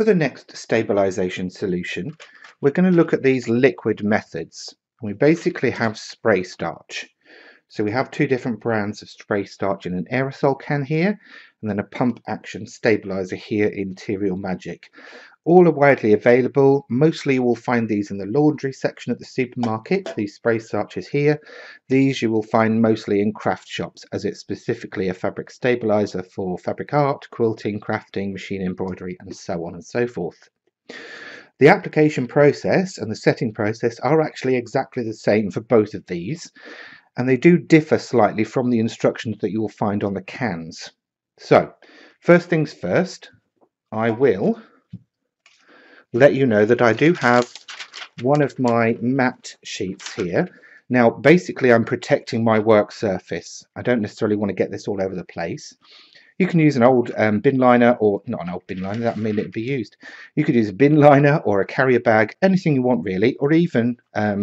for the next stabilization solution, we're going to look at these liquid methods. We basically have spray starch. So we have two different brands of spray starch in an aerosol can here, and then a pump action stabilizer here in Interior Magic. All are widely available. Mostly you will find these in the laundry section at the supermarket, these spray starches here. These you will find mostly in craft shops, as it's specifically a fabric stabilizer for fabric art, quilting, crafting, machine embroidery, and so on and so forth. The application process and the setting process are actually exactly the same for both of these, and they do differ slightly from the instructions that you will find on the cans. So, first things first, I will let you know that I do have one of my matte sheets here. Now basically I'm protecting my work surface. I don't necessarily want to get this all over the place. You can use an old bin liner, or not an old bin liner, that means it'd be used. You could use a bin liner or a carrier bag, anything you want really, or even a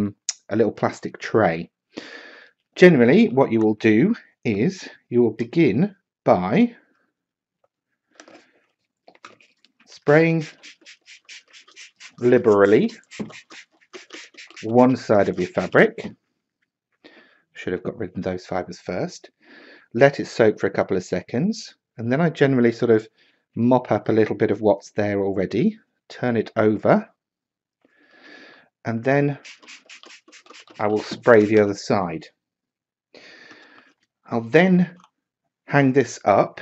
little plastic tray. Generally what you will do is you will begin by spraying liberally one side of your fabric. Should have got rid of those fibers first. Let it soak for a couple of seconds, and then I generally sort of mop up a little bit of what's there already, turn it over, and then I will spray the other side. I'll then hang this up,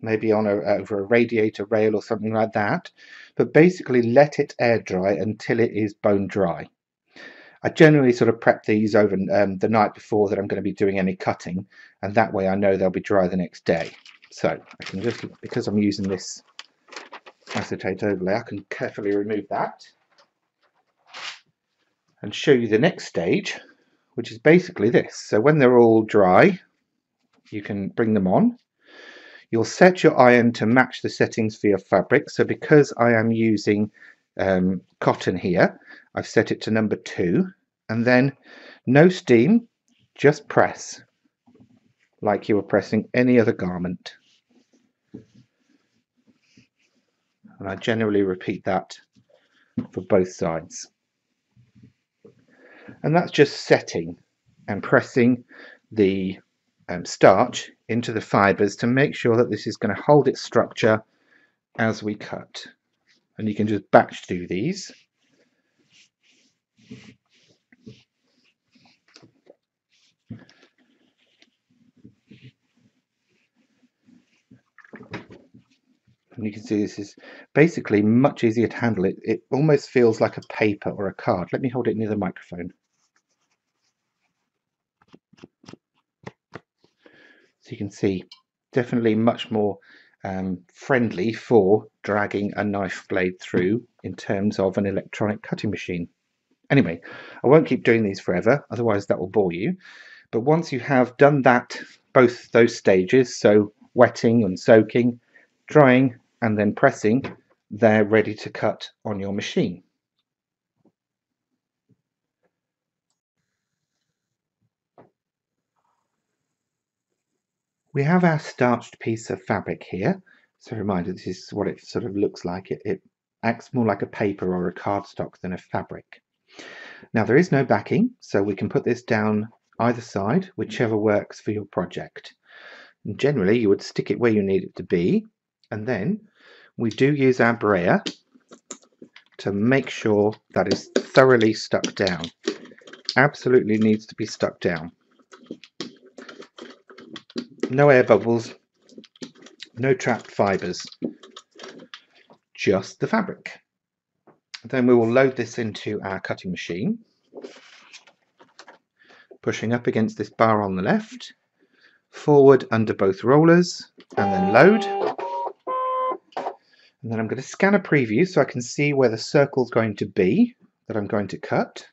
maybe on over a radiator rail or something like that, but basically let it air dry until it is bone dry. I generally sort of prep these over the night before that I'm going to be doing any cutting, and that way I know they'll be dry the next day. So I can just, because I'm using this acetate overlay, I can carefully remove that and show you the next stage, which is basically this. So when they're all dry, you can bring them on. You'll set your iron to match the settings for your fabric. So because I am using cotton here, I've set it to number 2, and then no steam, just press like you were pressing any other garment. And I generally repeat that for both sides. And that's just setting and pressing the starch into the fibers to make sure that this is going to hold its structure as we cut. And you can just batch do these. And you can see this is basically much easier to handle. It almost feels like a paper or a card. Let me hold it near the microphone. You can see definitely much more friendly for dragging a knife blade through in terms of an electronic cutting machine. Anyway, I won't keep doing these forever, otherwise that will bore you. But once you have done that, both those stages, so wetting and soaking, drying and then pressing, they're ready to cut on your machine. We have our starched piece of fabric here. So a reminder, this is what it sort of looks like. It acts more like a paper or a cardstock than a fabric. Now there is no backing, so we can put this down either side, whichever works for your project. And generally you would stick it where you need it to be, and then we do use our brayer to make sure that is thoroughly stuck down. Absolutely needs to be stuck down. No air bubbles, no trapped fibres, just the fabric. Then we will load this into our cutting machine, pushing up against this bar on the left, forward under both rollers, and then load. And then I'm going to scan a preview so I can see where the circle's going to be that I'm going to cut.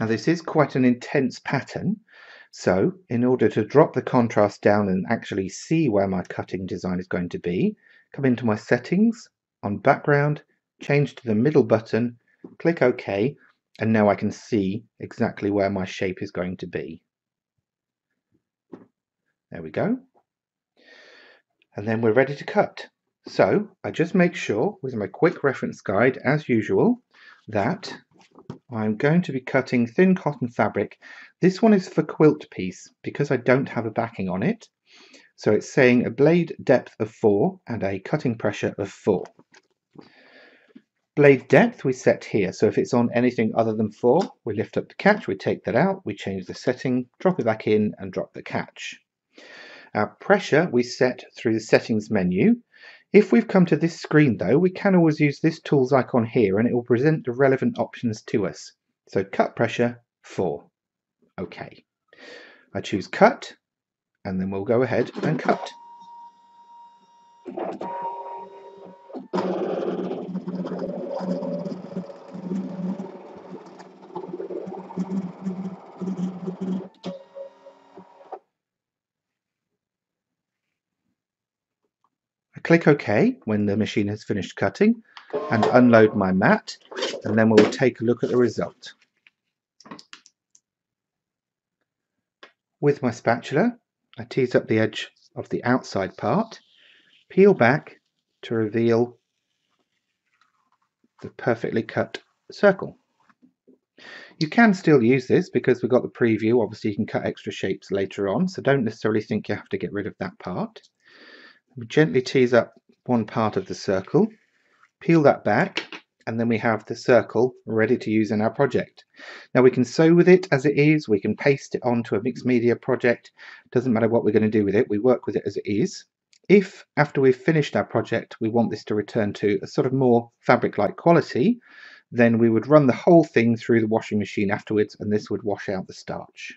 Now this is quite an intense pattern, so in order to drop the contrast down and actually see where my cutting design is going to be, come into my settings on background, change to the middle button, click OK, and now I can see exactly where my shape is going to be. There we go. And then we're ready to cut. So I just make sure with my quick reference guide, as usual, that I'm going to be cutting thin cotton fabric. This one is for quilt piece because I don't have a backing on it. So it's saying a blade depth of 4 and a cutting pressure of 4. Blade depth we set here, so if it's on anything other than 4, we lift up the catch, we take that out, we change the setting, drop it back in and drop the catch. Our pressure we set through the settings menu. If we've come to this screen though, we can always use this tools icon here and it will present the relevant options to us. So cut pressure 4. Okay. I choose cut and then we'll go ahead and cut. Click OK when the machine has finished cutting and unload my mat, and then we'll take a look at the result. With my spatula, I tease up the edge of the outside part, peel back to reveal the perfectly cut circle. You can still use this because we've got the preview. Obviously you can cut extra shapes later on, so don't necessarily think you have to get rid of that part. We gently tease up one part of the circle, peel that back, and then we have the circle ready to use in our project. Now we can sew with it as it is, we can paste it onto a mixed media project, doesn't matter what we're going to do with it, we work with it as it is. If, after we've finished our project, we want this to return to a sort of more fabric-like quality, then we would run the whole thing through the washing machine afterwards and this would wash out the starch.